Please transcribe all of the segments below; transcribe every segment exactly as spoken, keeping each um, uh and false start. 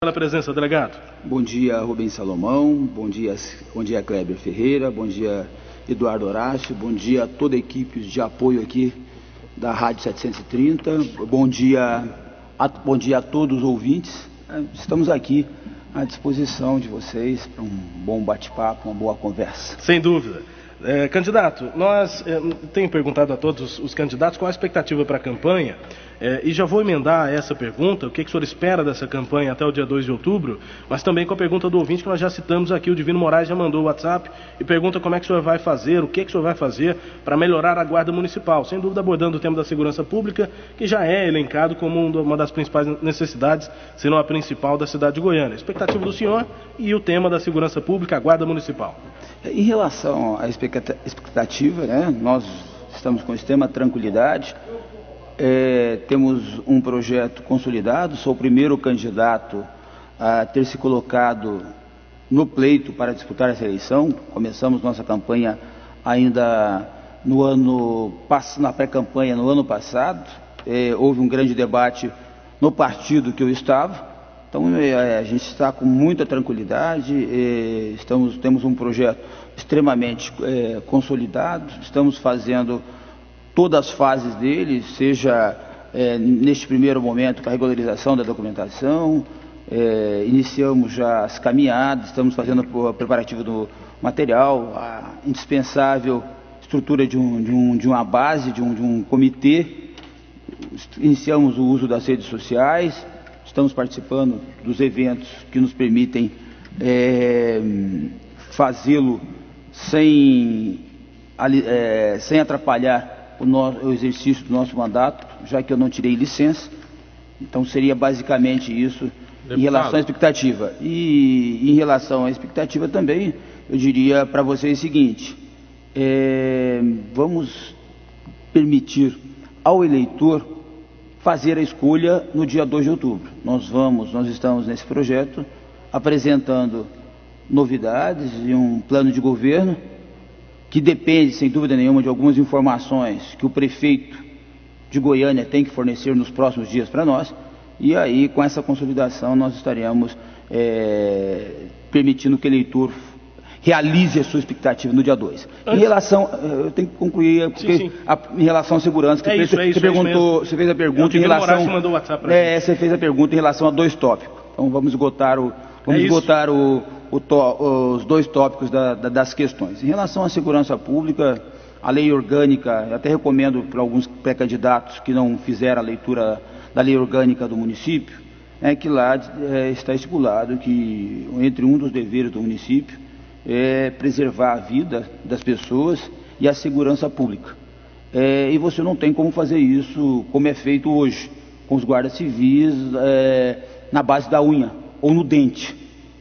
Pela presença, delegado. Bom dia, Rubens Salomão, bom dia, bom dia, Cléber Ferreira, bom dia, Eduardo Horácio, bom dia a toda a equipe de apoio aqui da Rádio setecentos e trinta, bom dia a, bom dia a todos os ouvintes. Estamos aqui à disposição de vocês para um bom bate-papo, uma boa conversa. Sem dúvida. É, candidato, nós é, tenho perguntado a todos os candidatos qual a expectativa para a campanha, é, e já vou emendar essa pergunta, o que, que o senhor espera dessa campanha até o dia dois de outubro, mas também com a pergunta do ouvinte que nós já citamos aqui, o Divino Moraes já mandou o WhatsApp e pergunta como é que o senhor vai fazer, o que, que o senhor vai fazer para melhorar a Guarda Municipal, sem dúvida abordando o tema da segurança pública, que já é elencado como uma das principais necessidades, se não a principal da cidade de Goiânia. A expectativa do senhor e o tema da segurança pública, a Guarda Municipal. Em relação à expectativa, né, nós estamos com extrema tranquilidade, é, temos um projeto consolidado, sou o primeiro candidato a ter se colocado no pleito para disputar essa eleição. Começamos nossa campanha ainda no ano, na pré-campanha no ano passado, é, houve um grande debate no partido que eu estava. Então, a gente está com muita tranquilidade, estamos, temos um projeto extremamente é, consolidado, estamos fazendo todas as fases dele, seja é, neste primeiro momento com a regularização da documentação, é, iniciamos já as caminhadas, estamos fazendo o preparativo do material, a indispensável estrutura de, um, de, um, de uma base, de um, de um comitê, iniciamos o uso das redes sociais. Estamos participando dos eventos que nos permitem é, fazê-lo sem, é, sem atrapalhar o, no, o exercício do nosso mandato, já que eu não tirei licença. Então seria basicamente isso, deputado, em relação à expectativa. E em relação à expectativa também, eu diria para vocês o seguinte, é, vamos permitir ao eleitor fazer a escolha no dia dois de outubro. Nós vamos, nós estamos nesse projeto apresentando novidades e um plano de governo que depende, sem dúvida nenhuma, de algumas informações que o prefeito de Goiânia tem que fornecer nos próximos dias para nós. E aí, com essa consolidação, nós estaremos é, permitindo que o eleitor realize a sua expectativa no dia dois. Antes... Em relação, eu tenho que concluir, porque sim, sim. A, em relação à segurança, que é isso, você, é isso, você é perguntou, você fez a pergunta em relação, é, você fez a pergunta em relação a dois tópicos. Então vamos esgotar o, vamos é esgotar o, o to, os dois tópicos da, da, das questões. Em relação à segurança pública, a lei orgânica, eu até recomendo para alguns pré-candidatos que não fizeram a leitura da lei orgânica do município, é que lá é, está estipulado que entre um dos deveres do município é preservar a vida das pessoas e a segurança pública. É, e você não tem como fazer isso, como é feito hoje, com os guardas civis é, na base da unha ou no dente.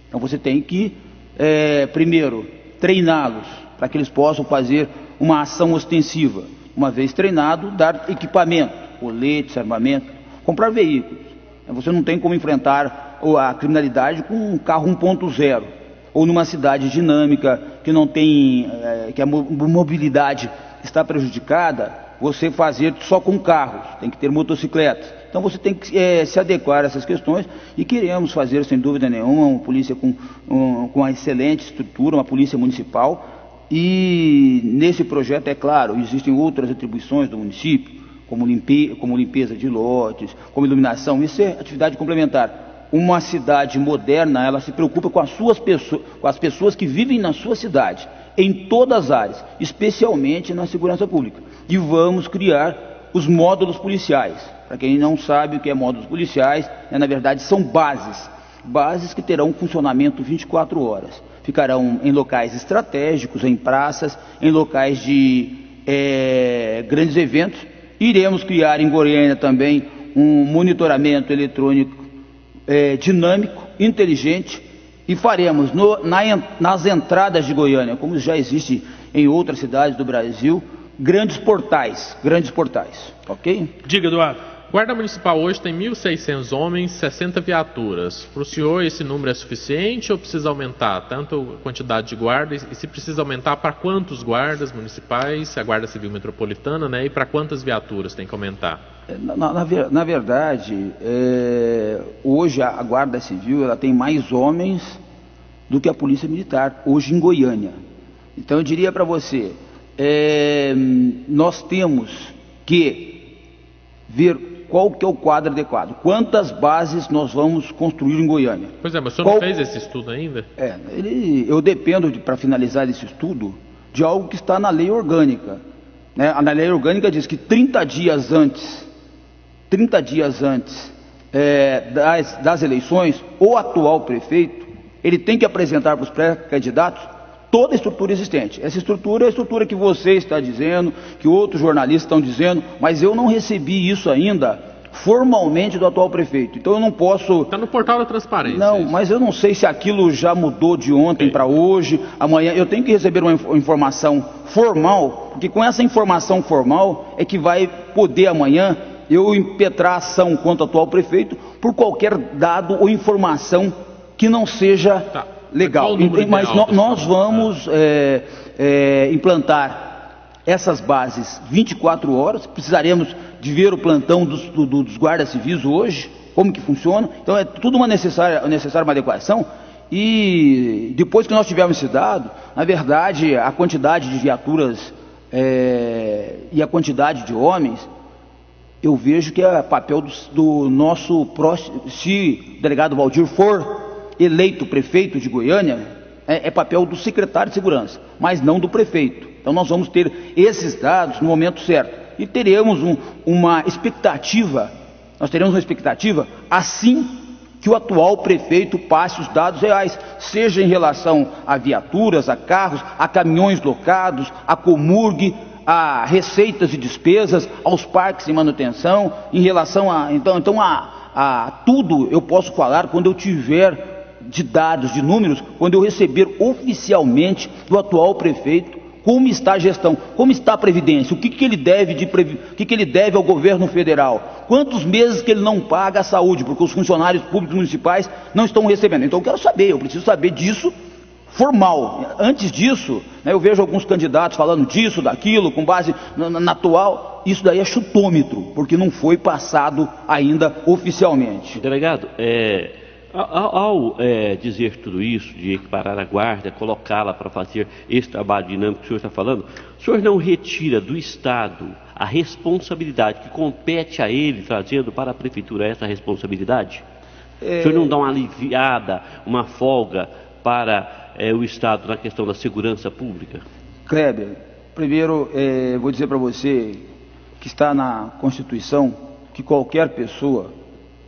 Então você tem que, é, primeiro, treiná-los para que eles possam fazer uma ação ostensiva. Uma vez treinado, dar equipamento, coletes, armamento, comprar veículos. Você não tem como enfrentar a criminalidade com um carro um ponto zero. Ou numa cidade dinâmica, que não tem, é, que a mobilidade está prejudicada, você fazer só com carros, tem que ter motocicletas. Então você tem que é, se adequar a essas questões e queremos fazer, sem dúvida nenhuma, uma polícia com, um, com uma excelente estrutura, uma polícia municipal. E nesse projeto, é claro, existem outras atribuições do município, como, limpe, como limpeza de lotes, como iluminação, isso é atividade complementar. Uma cidade moderna, ela se preocupa com as suas pessoas, com as pessoas que vivem na sua cidade, em todas as áreas, especialmente na segurança pública. E vamos criar os módulos policiais. Para quem não sabe o que é módulos policiais, né, na verdade são bases, bases que terão funcionamento vinte e quatro horas. Ficarão em locais estratégicos, em praças, em locais de é, grandes eventos. Iremos criar em Goiânia também um monitoramento eletrônico É, dinâmico, inteligente, e faremos no, na, nas entradas de Goiânia, como já existe em outras cidades do Brasil, grandes portais, grandes portais, ok? Diga, Eduardo. Guarda Municipal hoje tem mil e seiscentos homens, sessenta viaturas. Para o senhor esse número é suficiente ou precisa aumentar tanto a quantidade de guardas? E se precisa aumentar, para quantos guardas municipais, a Guarda Civil Metropolitana, né? E para quantas viaturas tem que aumentar? Na, na, na verdade, é, hoje a Guarda Civil ela tem mais homens do que a Polícia Militar, hoje em Goiânia. Então eu diria para você, é, nós temos que ver qual que é o quadro adequado, quantas bases nós vamos construir em Goiânia. Pois é, mas o senhor qual... não fez esse estudo ainda? É, ele, eu dependo, de, para finalizar esse estudo, de algo que está na lei orgânica. Né? A lei orgânica diz que trinta dias antes... trinta dias antes é, das, das eleições, o atual prefeito, ele tem que apresentar para os pré-candidatos toda a estrutura existente. Essa estrutura é a estrutura que você está dizendo, que outros jornalistas estão dizendo, mas eu não recebi isso ainda formalmente do atual prefeito. Então eu não posso... Está no portal da transparência. Não, isso. Mas eu não sei se aquilo já mudou de ontem para hoje, amanhã. Eu tenho que receber uma informação formal, porque com essa informação formal é que vai poder amanhã eu impetrar ação contra o atual prefeito por qualquer dado ou informação que não seja tá. legal. E, mas no, nós vamos é, é, implantar essas bases vinte e quatro horas, precisaremos de ver o plantão dos, do, dos guardas civis hoje, como que funciona. Então é tudo uma necessária, necessária uma adequação. E depois que nós tivermos esse dado, na verdade a quantidade de viaturas é, e a quantidade de homens... Eu vejo que é papel do, do nosso próximo, se o delegado Waldir for eleito prefeito de Goiânia, é, é papel do secretário de segurança, mas não do prefeito. Então nós vamos ter esses dados no momento certo e teremos um, uma expectativa, nós teremos uma expectativa assim que o atual prefeito passe os dados reais, seja em relação a viaturas, a carros, a caminhões locados, a Comurg, a receitas e despesas, aos parques e manutenção, em relação a... Então, então a, a tudo eu posso falar quando eu tiver de dados, de números, quando eu receber oficialmente do atual prefeito como está a gestão, como está a Previdência, o que, que, ele, deve de previ... o que, que ele deve ao governo federal, quantos meses que ele não paga a saúde, porque os funcionários públicos municipais não estão recebendo. Então eu quero saber, eu preciso saber disso, formal. Antes disso, né, eu vejo alguns candidatos falando disso, daquilo, com base na, na, na atual, isso daí é chutômetro, porque não foi passado ainda oficialmente. Delegado, é, ao, ao é, dizer tudo isso, de equiparar a guarda, colocá-la para fazer esse trabalho dinâmico que o senhor está falando, o senhor não retira do Estado a responsabilidade que compete a ele, trazendo para a Prefeitura essa responsabilidade? É... O senhor não dá uma aliviada, uma folga para... É, o Estado na questão da segurança pública? Cléber, primeiro é, vou dizer para você que está na Constituição que qualquer pessoa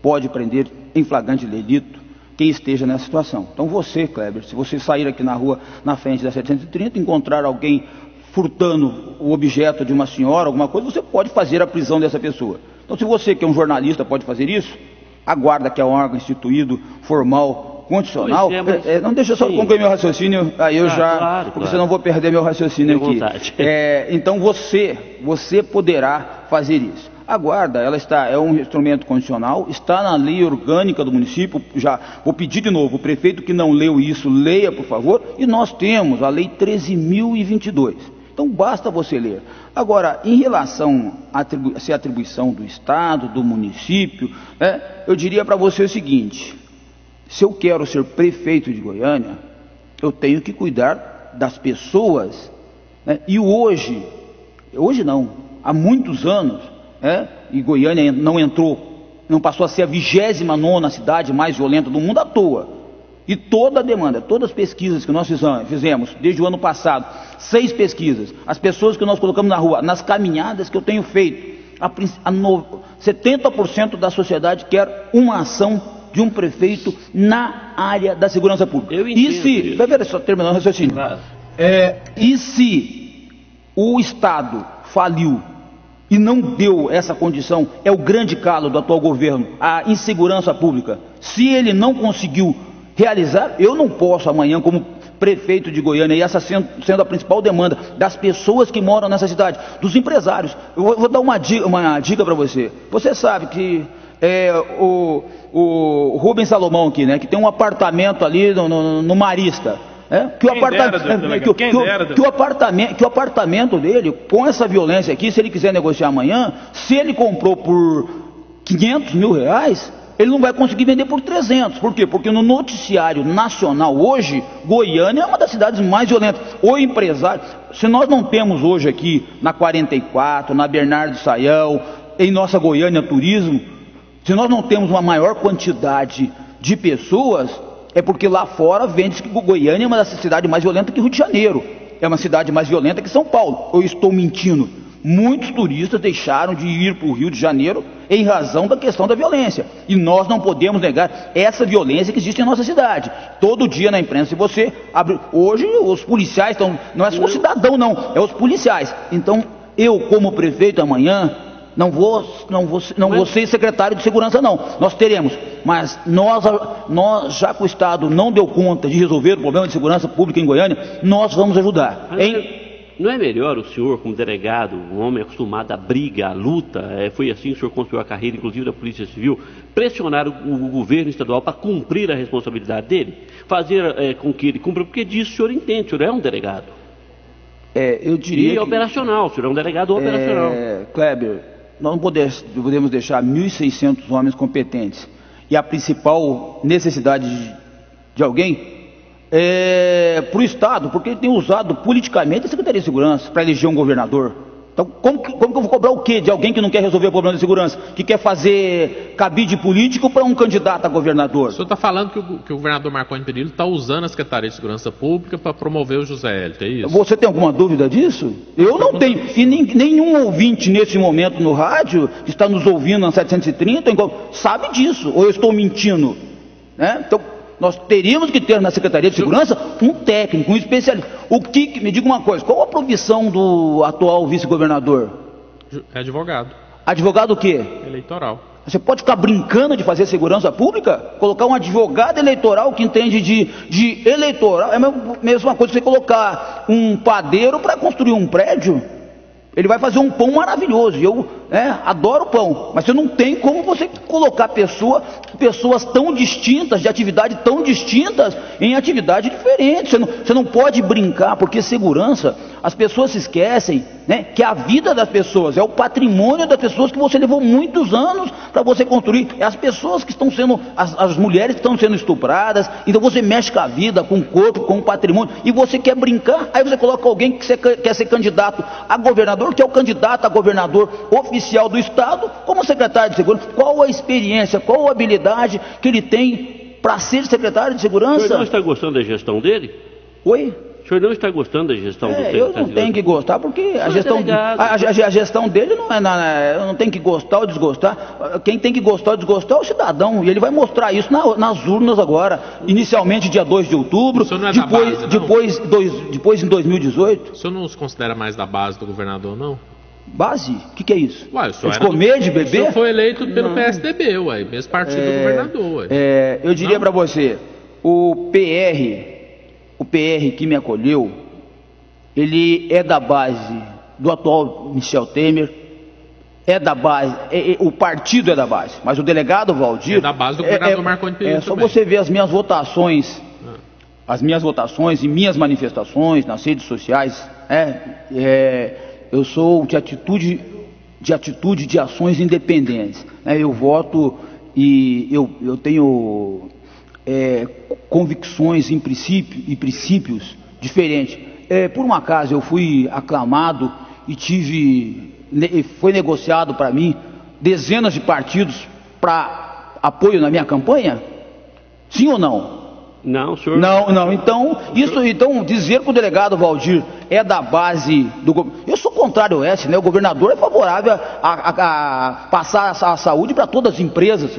pode prender em flagrante delito quem esteja nessa situação. Então você, Cléber, se você sair aqui na rua, na frente da setecentos e trinta, encontrar alguém furtando o objeto de uma senhora, alguma coisa, você pode fazer a prisão dessa pessoa. Então se você, que é um jornalista, pode fazer isso, a guarda, que é um órgão instituído, formal, condicional, é, mas... é, não deixa eu só concluir meu raciocínio, aí eu ah, já, claro, porque claro. Senão vou perder meu raciocínio Tem aqui. É, então você, você poderá fazer isso. A guarda, ela está, é um instrumento condicional, está na lei orgânica do município, já vou pedir de novo, o prefeito que não leu isso, leia por favor, e nós temos a lei treze mil e vinte e dois, então basta você ler. Agora, em relação a atribu- ser atribuição do Estado, do município, né, eu diria para você o seguinte... Se eu quero ser prefeito de Goiânia, eu tenho que cuidar das pessoas, né? E hoje, hoje não, há muitos anos, né? E Goiânia não entrou, não passou a ser a vigésima nona cidade mais violenta do mundo à toa. E toda a demanda, todas as pesquisas que nós fizemos, desde o ano passado, seis pesquisas, as pessoas que nós colocamos na rua, nas caminhadas que eu tenho feito, a, a no, setenta por cento da sociedade quer uma ação de um prefeito na área da segurança pública. Eu entendo. E se, vai ver, só terminar o raciocínio. Claro. É, e se o Estado faliu e não deu essa condição, é o grande calo do atual governo, a insegurança pública. Se ele não conseguiu realizar, eu não posso amanhã, como prefeito de Goiânia, e essa sendo a principal demanda das pessoas que moram nessa cidade, dos empresários. Eu vou, vou dar uma dica, uma dica para você. Você sabe que é, o, o Rubens Salomão aqui, né, que tem um apartamento ali no, no, no Marista, né, que, o aparta... dera, que, o, que, o, que o apartamento que o apartamento dele, com essa violência aqui, se ele quiser negociar amanhã, se ele comprou por quinhentos mil reais, ele não vai conseguir vender por trezentos. Por quê? Porque no noticiário nacional hoje, Goiânia é uma das cidades mais violentas. O empresário, se nós não temos hoje aqui na quarenta e quatro, na Bernardo Saião, em nossa Goiânia Turismo, se nós não temos uma maior quantidade de pessoas, é porque lá fora vende-se que Goiânia é uma das cidades mais violentas que Rio de Janeiro. É uma cidade mais violenta que São Paulo. Eu estou mentindo. Muitos turistas deixaram de ir para o Rio de Janeiro em razão da questão da violência. E nós não podemos negar essa violência que existe em nossa cidade. Todo dia na imprensa, se você abre... Hoje os policiais estão... Não é só o cidadão, não. É os policiais. Então, eu como prefeito amanhã, não vou, não vou, não vou ser secretário de segurança, não. Nós teremos. Mas nós, nós, já que o Estado não deu conta de resolver o problema de segurança pública em Goiânia, nós vamos ajudar. Em... Não é melhor o senhor, como delegado, um homem acostumado à briga, à luta, é, foi assim que o senhor construiu a carreira, inclusive da Polícia Civil, pressionar o, o governo estadual para cumprir a responsabilidade dele? Fazer é, com que ele cumpra, porque disso o senhor entende, o senhor é um delegado. É, eu diria. E é que... operacional, o senhor é um delegado operacional. É, Cléber, nós não podemos deixar mil e seiscentos homens competentes. E a principal necessidade de, de alguém... É, para o Estado, porque ele tem usado politicamente a Secretaria de Segurança para eleger um governador. Então, como que, como que eu vou cobrar o quê de alguém que não quer resolver o problema de segurança, que quer fazer cabide político para um candidato a governador? O senhor está falando que o, que o governador Marconi Perillo está usando a Secretaria de Segurança Pública para promover o José Hélio, é isso? Você tem alguma dúvida disso? Eu não tenho. E nem, nenhum ouvinte nesse momento no rádio, que está nos ouvindo na setecentos e trinta, sabe disso, ou eu estou mentindo, né? Então, nós teríamos que ter na Secretaria de Segurança um técnico, um especialista. O que, me diga uma coisa, qual a profissão do atual vice-governador? É advogado. Advogado o quê? Eleitoral. Você pode ficar brincando de fazer segurança pública? Colocar um advogado eleitoral que entende de, de eleitoral, é a mesma coisa que você colocar um padeiro para construir um prédio. Ele vai fazer um pão maravilhoso, eu né, adoro pão, mas você não tem como você colocar pessoa, pessoas tão distintas, de atividade tão distintas, em atividade diferente. Você não, você não pode brincar, porque segurança, as pessoas se esquecem, né, que a vida das pessoas é o patrimônio das pessoas que você levou muitos anos para você construir. É as pessoas que estão sendo, as, as mulheres que estão sendo estupradas, então você mexe com a vida, com o corpo, com o patrimônio, e você quer brincar, aí você coloca alguém que você quer ser candidato a governador, que é o candidato a governador oficial do Estado, como secretário de Segurança. Qual a experiência, qual a habilidade que ele tem para ser secretário de Segurança? O senhor não está gostando da gestão dele? Oi? O senhor não está gostando da gestão é, do secretário? Eu não tenho que gostar, porque a gestão, a, a gestão dele não é... Na, não tem que gostar ou desgostar. Quem tem que gostar ou desgostar é o cidadão, e ele vai mostrar isso na, nas urnas agora. Inicialmente dia dois de outubro, é depois, base, depois, dois, depois em dois mil e dezoito. O senhor não se considera mais da base do governador, não? Base? O que, que é isso? Uai, de era comer, do... de beber? O senhor foi eleito pelo não. P S D B, uai, mesmo partido é... do governador. Uai. É, eu diria para você, o P R... O P R que me acolheu, ele é da base do atual Michel Temer, é da base, é, é, o partido é da base, mas o delegado Waldir... É da base do governador é, Marconi Perillo. É só também. Você ver as minhas votações, ah. as minhas votações e minhas manifestações nas redes sociais, né? É, eu sou de atitude, de atitude de ações independentes, né? Eu voto e eu, eu tenho... É, convicções em princípio, e princípios diferentes. É, por um acaso eu fui aclamado e tive, ne, foi negociado para mim dezenas de partidos para apoio na minha campanha? Sim ou não? Não, senhor. Não, não. Então, isso, então dizer que o delegado Waldir é da base do... Eu sou contrário ao S, né? O governador é favorável a, a, a passar a, a saúde para todas as empresas.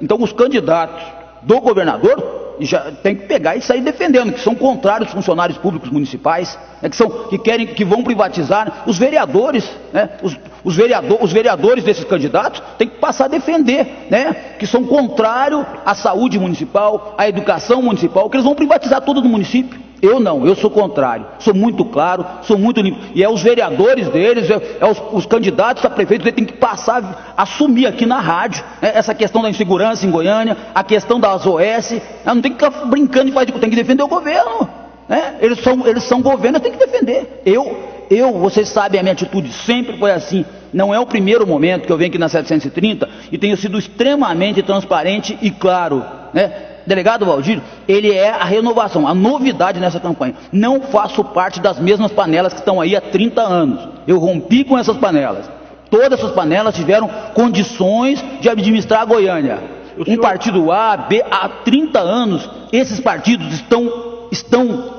Então, os candidatos do governador já tem que pegar e sair defendendo, que são contrários aos funcionários públicos municipais, né, que, são, que, querem, que vão privatizar os vereadores, né, os, os, vereador, os vereadores desses candidatos tem que passar a defender, né, que são contrários à saúde municipal, à educação municipal, que eles vão privatizar todo o município. Eu não, eu sou contrário, sou muito claro, sou muito limpo. E é os vereadores deles, é, é os, os candidatos a prefeito, eles têm que passar, assumir aqui na rádio, né, essa questão da insegurança em Goiânia, a questão das O S, né, não tem que ficar brincando de fazer, tem que defender o governo, né? Eles são, eles são governo, tem que defender. Eu, eu, vocês sabem, a minha atitude sempre foi assim. Não é o primeiro momento que eu venho aqui na setecentos e trinta e tenho sido extremamente transparente e claro, né? Delegado Waldir, ele é a renovação, a novidade nessa campanha. Não faço parte das mesmas panelas que estão aí há trinta anos. Eu rompi com essas panelas. Todas essas panelas tiveram condições de administrar a Goiânia. O senhor... Um partido A, B, há trinta anos, esses partidos estão, estão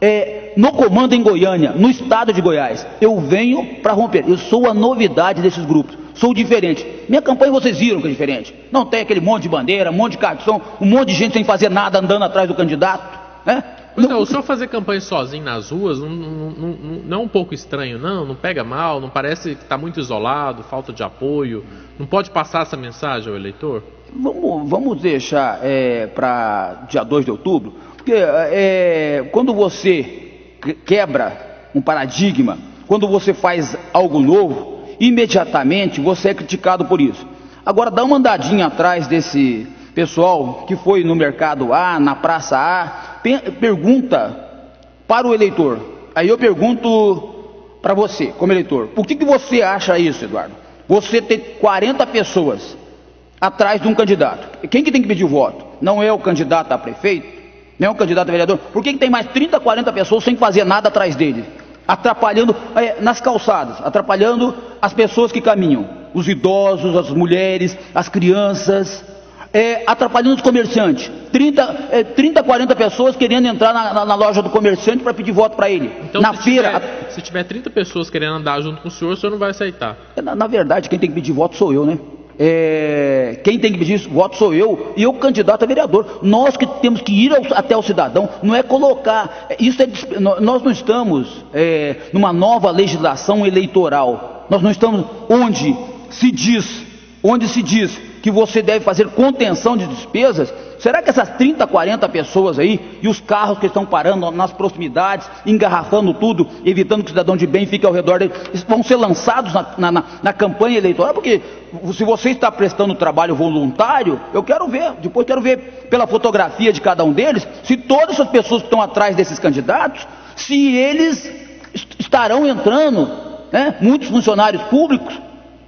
é, no comando em Goiânia, no estado de Goiás. Eu venho para romper. Eu sou a novidade desses grupos. Sou diferente. Minha campanha vocês viram que é diferente. Não tem aquele monte de bandeira, um monte de cartão, um monte de gente sem fazer nada andando atrás do candidato, né? Não, não, o senhor fazer campanha sozinho nas ruas não, não, não, não é um pouco estranho, não? Não pega mal, não parece que está muito isolado, falta de apoio. Não pode passar essa mensagem ao eleitor? Vamos, vamos deixar é, para dia dois de outubro, porque é, quando você quebra um paradigma, quando você faz algo novo, imediatamente você é criticado por isso. Agora dá uma andadinha atrás desse pessoal que foi no mercado A, na praça A, pergunta para o eleitor. Aí eu pergunto para você, como eleitor, por que que você acha isso, Eduardo? Você tem quarenta pessoas atrás de um candidato. Quem que tem que pedir voto? Não é o candidato a prefeito? Não é o candidato a vereador? Por que que tem mais trinta, quarenta pessoas sem fazer nada atrás dele? Atrapalhando é, nas calçadas, atrapalhando as pessoas que caminham, os idosos, as mulheres, as crianças, é, atrapalhando os comerciantes. trinta, quarenta pessoas querendo entrar na, na, na loja do comerciante para pedir voto para ele. Então, na se feira. Tiver, a... Se tiver trinta pessoas querendo andar junto com o senhor, o senhor não vai aceitar? Na, na verdade, quem tem que pedir voto sou eu, né? É, quem tem que pedir voto sou eu e eu candidato a vereador. Nós que temos que ir ao, até o cidadão, não é colocar. Isso é, nós não estamos é, numa nova legislação eleitoral. Nós não estamos onde se diz, onde se diz que você deve fazer contenção de despesas. Será que essas trinta, quarenta pessoas aí e os carros que estão parando nas proximidades, engarrafando tudo, evitando que o cidadão de bem fique ao redor dele, vão ser lançados na, na, na campanha eleitoral? Porque se você está prestando trabalho voluntário, eu quero ver, depois quero ver pela fotografia de cada um deles, se todas as pessoas que estão atrás desses candidatos, se eles estarão entrando, né, muitos funcionários públicos,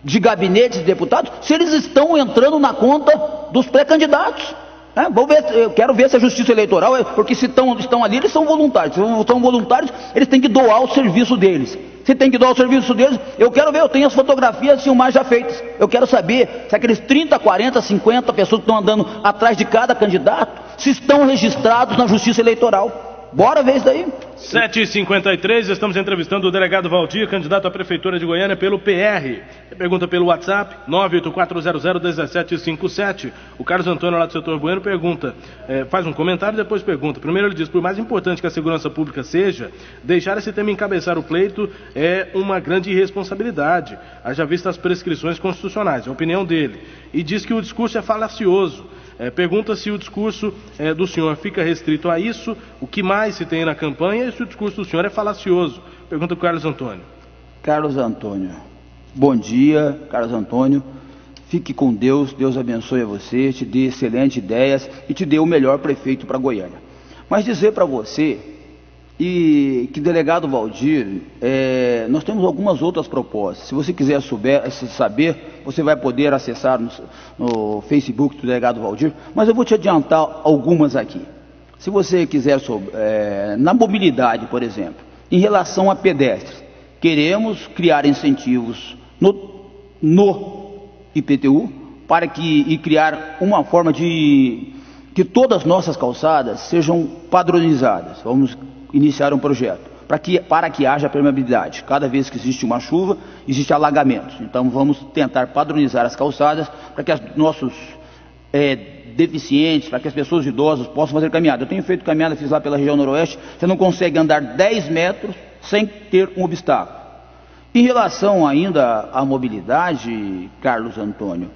de gabinetes de deputados, se eles estão entrando na conta dos pré-candidatos. É, vou ver, eu quero ver se a justiça eleitoral é, porque se tão, estão ali, eles são voluntários. Se são voluntários, eles têm que doar o serviço deles. Se tem que doar o serviço deles, eu quero ver, eu tenho as fotografias filmagens já feitas. Eu quero saber se aqueles trinta, quarenta, cinquenta pessoas que estão andando atrás de cada candidato, se estão registrados na justiça eleitoral. Bora ver isso daí. sete e cinquenta e três, estamos entrevistando o delegado Waldir, candidato à Prefeitura de Goiânia pelo P R. Pergunta pelo WhatsApp, nove oito quatro zero zero um sete cinco sete. O Carlos Antônio, lá do setor Bueno, pergunta, é, faz um comentário e depois pergunta. Primeiro ele diz, por mais importante que a segurança pública seja, deixar esse tema encabeçar o pleito é uma grande irresponsabilidade, haja vista as prescrições constitucionais, é a opinião dele. E diz que o discurso é falacioso. É, pergunta se o discurso é, do senhor fica restrito a isso, o que mais se tem na campanha e se o discurso do senhor é falacioso. Pergunta o Carlos Antônio. Carlos Antônio, bom dia, Carlos Antônio. Fique com Deus, Deus abençoe a você, te dê excelentes ideias e te dê o melhor prefeito para Goiânia. Mas dizer para você e que delegado Waldir, é, nós temos algumas outras propostas. Se você quiser souber, saber, você vai poder acessar no, no Facebook do delegado Waldir, mas eu vou te adiantar algumas aqui. Se você quiser, sobre, é, na mobilidade, por exemplo, em relação a pedestres, queremos criar incentivos no, no I P T U para que, e criar uma forma de que todas as nossas calçadas sejam padronizadas. Vamos iniciar um projeto para que, para que haja permeabilidade. Cada vez que existe uma chuva, existe alagamentos. Então vamos tentar padronizar as calçadas para que os nossos é, deficientes, para que as pessoas idosas possam fazer caminhada. Eu tenho feito caminhada, fiz lá pela região noroeste, você não consegue andar dez metros sem ter um obstáculo. Em relação ainda à mobilidade, Carlos Antônio,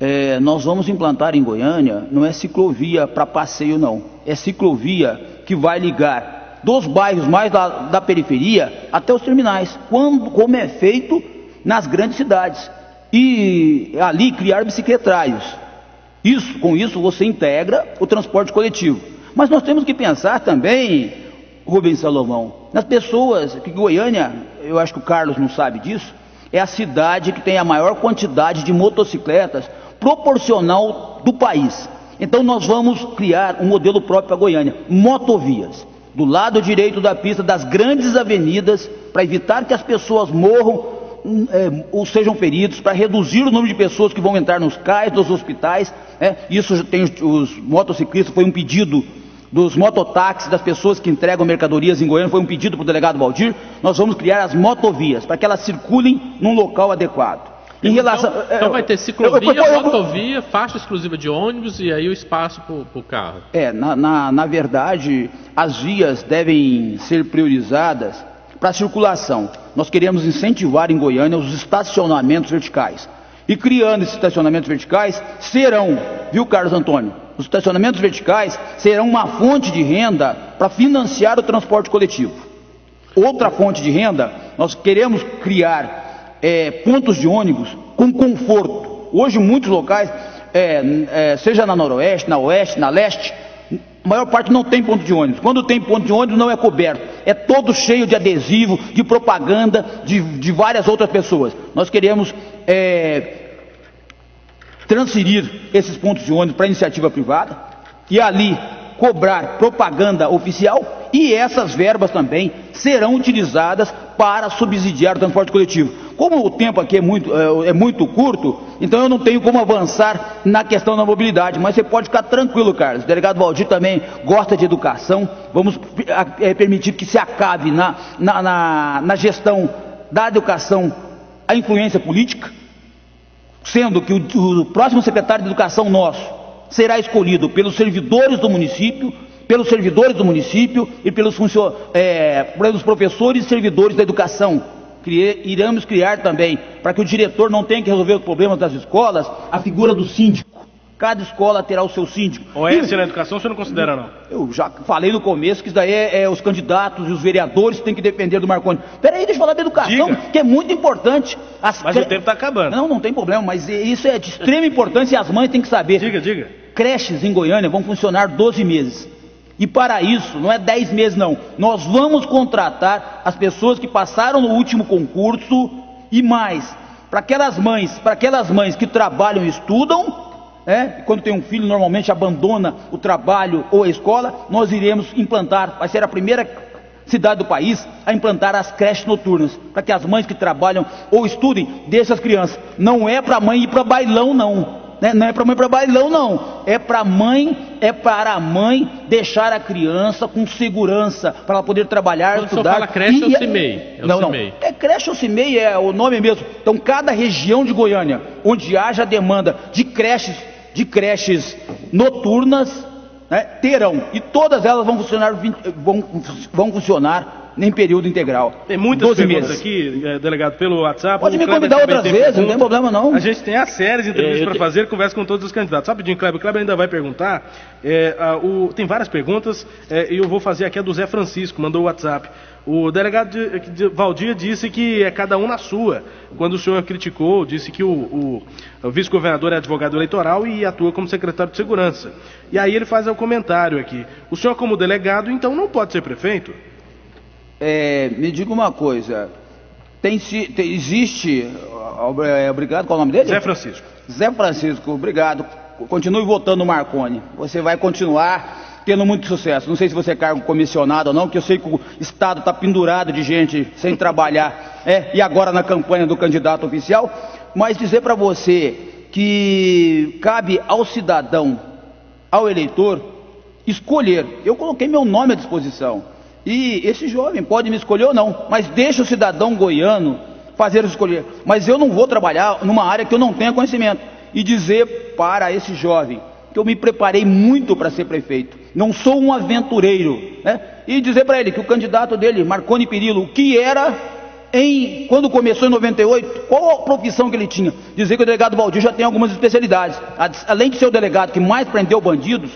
é, nós vamos implantar em Goiânia, não é ciclovia para passeio não, é ciclovia que vai ligar dos bairros mais da, da periferia até os terminais, quando, como é feito nas grandes cidades. E ali criar bicicletários. Isso, com isso você integra o transporte coletivo. Mas nós temos que pensar também, Rubens Salomão, nas pessoas, que Goiânia, eu acho que o Carlos não sabe disso, é a cidade que tem a maior quantidade de motocicletas proporcional do país. Então nós vamos criar um modelo próprio para Goiânia, motovias, do lado direito da pista, das grandes avenidas, para evitar que as pessoas morram é, ou sejam feridos, para reduzir o número de pessoas que vão entrar nos cais, nos hospitais. É, isso tem os motociclistas, foi um pedido dos mototáxis, das pessoas que entregam mercadorias em Goiânia, foi um pedido para o delegado Waldir. Nós vamos criar as motovias, para que elas circulem num local adequado. Em então, relação, então vai ter ciclovia, eu, eu, eu, eu, motovia, faixa exclusiva de ônibus e aí o espaço para o carro. É, na, na, na verdade, as vias devem ser priorizadas para a circulação. Nós queremos incentivar em Goiânia os estacionamentos verticais. E criando esses estacionamentos verticais, serão, viu, Carlos Antônio? Os estacionamentos verticais serão uma fonte de renda para financiar o transporte coletivo. Outra fonte de renda, nós queremos criar... É, pontos de ônibus com conforto. Hoje muitos locais, é, é, seja na noroeste, na oeste, na leste, a maior parte não tem ponto de ônibus. Quando tem ponto de ônibus não é coberto, é todo cheio de adesivo, de propaganda, de, de várias outras pessoas. Nós queremos é, transferir esses pontos de ônibus para iniciativa privada e ali cobrar propaganda oficial. E essas verbas também serão utilizadas para subsidiar o transporte coletivo. Como o tempo aqui é muito, é, é muito curto, então eu não tenho como avançar na questão da mobilidade, mas você pode ficar tranquilo, Carlos. O delegado Waldir também gosta de educação. Vamos é, permitir que se acabe na, na, na, na gestão da educação a influência política, sendo que o, o próximo secretário de educação nosso será escolhido pelos servidores do município, pelos servidores do município e pelos, é, pelos professores e servidores da educação. Crie, iremos criar também, para que o diretor não tenha que resolver os problemas das escolas, a figura do síndico. Cada escola terá o seu síndico. O E S na educação você não considera, não? Eu já falei no começo que isso daí é, é os candidatos e os vereadores que têm que depender do Marconi. Peraí, deixa eu falar da educação, Diga. que é muito importante. As mas cre... o tempo está acabando. Não, não tem problema, mas isso é de extrema importância e as mães têm que saber. Diga, diga. Creches em Goiânia vão funcionar doze meses. E para isso, não é dez meses não, nós vamos contratar as pessoas que passaram no último concurso e mais, para aquelas mães, para aquelas mães que trabalham e estudam, né, quando tem um filho normalmente abandona o trabalho ou a escola, nós iremos implantar, vai ser a primeira cidade do país a implantar as creches noturnas, para que as mães que trabalham ou estudem, deixem as crianças. Não é para a mãe ir para bailão não. Não é para mãe para bailão, não. É para mãe, é para a mãe deixar a criança com segurança para ela poder trabalhar, quando estudar. Você fala creche e... ou CIMEI? É não, CIMEI. não. É creche ou CIMEI é o nome mesmo. Então, cada região de Goiânia, onde haja demanda de creches, de creches noturnas, né, terão. E todas elas vão funcionar, vão, vão funcionar. Nem período integral. Tem muitas perguntas meses. aqui, delegado, pelo WhatsApp. Pode me convidar outras vezes, não tem problema não. A gente tem a série de entrevistas é, para te... fazer, conversa com todos os candidatos. Rapidinho, Cléber, o Cléber ainda vai perguntar. É, a, o... Tem várias perguntas é, e eu vou fazer aqui a do Zé Francisco, mandou o WhatsApp. O delegado de, de, Waldir disse que é cada um na sua. Quando o senhor criticou, disse que o, o, o vice-governador é advogado eleitoral e atua como secretário de segurança. E aí ele faz o comentário aqui. O senhor como delegado, então, não pode ser prefeito? É, me diga uma coisa, tem, tem, existe, é, obrigado, qual é o nome dele? Zé Francisco. Zé Francisco, obrigado, continue votando no Marconi, você vai continuar tendo muito sucesso, não sei se você é cargo comissionado ou não, que eu sei que o Estado está pendurado de gente sem trabalhar, é, e agora na campanha do candidato oficial, mas dizer para você que cabe ao cidadão, ao eleitor, escolher, eu coloquei meu nome à disposição. E esse jovem pode me escolher ou não, mas deixa o cidadão goiano fazer o escolher. Mas eu não vou trabalhar numa área que eu não tenha conhecimento. E dizer para esse jovem que eu me preparei muito para ser prefeito, não sou um aventureiro, né? E dizer para ele que o candidato dele, Marconi Perillo, o que era em, quando começou em noventa e oito, qual a profissão que ele tinha? Dizer que o delegado Waldir já tem algumas especialidades. Além de ser o delegado que mais prendeu bandidos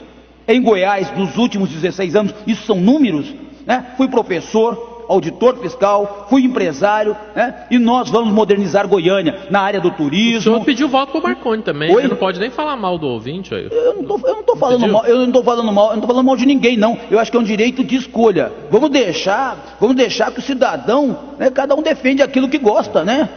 em Goiás nos últimos dezesseis anos, isso são números. né? Fui professor, auditor fiscal, fui empresário, né? E nós vamos modernizar Goiânia na área do turismo. O senhor pediu voto pro Marconi também. Oi? Você não pode nem falar mal do ouvinte aí. Eu não tô, eu não tô não falando pediu? mal, eu não tô falando mal, eu não tô falando mal de ninguém, não. Eu acho que é um direito de escolha. Vamos deixar, vamos deixar que o cidadão, né, cada um defende aquilo que gosta, né?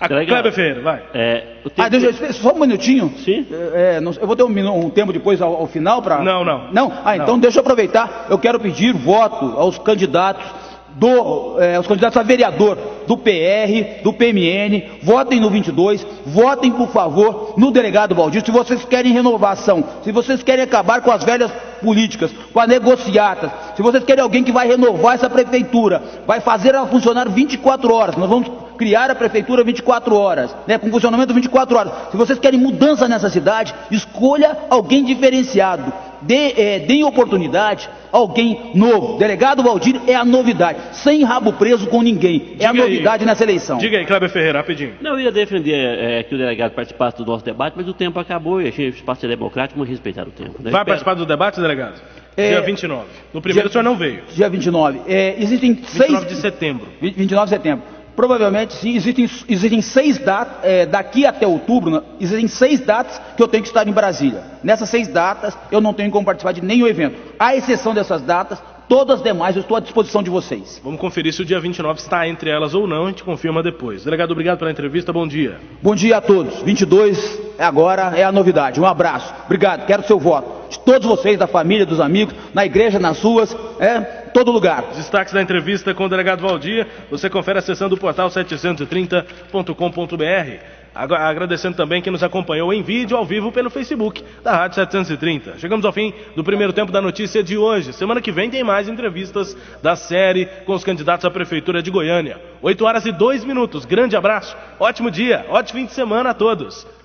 A Cléber Ferreira, vai. É, ah, deixa eu, só um minutinho. Sim. É, não, eu vou ter um, um tempo depois ao, ao final para... Não, não. Não? Ah, não. Então deixa eu aproveitar. Eu quero pedir voto aos candidatos, do, é, aos candidatos a vereador do P R, do P M N. Votem no vinte e dois. Votem, por favor, no delegado Waldir. Se vocês querem renovação, se vocês querem acabar com as velhas políticas, com as negociatas, se vocês querem alguém que vai renovar essa prefeitura, vai fazer ela funcionar vinte e quatro horas. Nós vamos... criar a prefeitura vinte e quatro horas, né, com funcionamento vinte e quatro horas. Se vocês querem mudança nessa cidade, escolha alguém diferenciado. Dê, é, dê oportunidade a alguém novo. Delegado Waldir é a novidade. Sem rabo preso com ninguém. É a novidade nessa eleição. Diga aí, Cléber Ferreira, rapidinho. Não, eu ia defender é, que o delegado participasse do nosso debate, mas o tempo acabou e achei o espaço democrático, mas respeitar o tempo. Né? Vai Espero. participar do debate, delegado? É, dia vinte e nove. No primeiro dia, o senhor não veio. Dia vinte e nove. É, existem seis... vinte e nove de setembro. vinte e nove de setembro. Provavelmente, sim, existem, existem seis datas, é, daqui até outubro, existem seis datas que eu tenho que estar em Brasília. Nessas seis datas, eu não tenho como participar de nenhum evento. À exceção dessas datas, todas as demais eu estou à disposição de vocês. Vamos conferir se o dia vinte e nove está entre elas ou não, a gente confirma depois. Delegado, obrigado pela entrevista, bom dia. Bom dia a todos. vinte e dois agora é a novidade. Um abraço. Obrigado, quero seu voto. De todos vocês, da família, dos amigos, na igreja, nas ruas, é... todo lugar. Os destaques da entrevista com o delegado Waldir, você confere acessando o portal setecentos e trinta ponto com ponto br. Agradecendo também quem nos acompanhou em vídeo ao vivo pelo Facebook da Rádio setecentos e trinta. Chegamos ao fim do primeiro tempo da notícia de hoje. Semana que vem tem mais entrevistas da série com os candidatos à Prefeitura de Goiânia. oito horas e dois minutos. Grande abraço, ótimo dia, ótimo fim de semana a todos.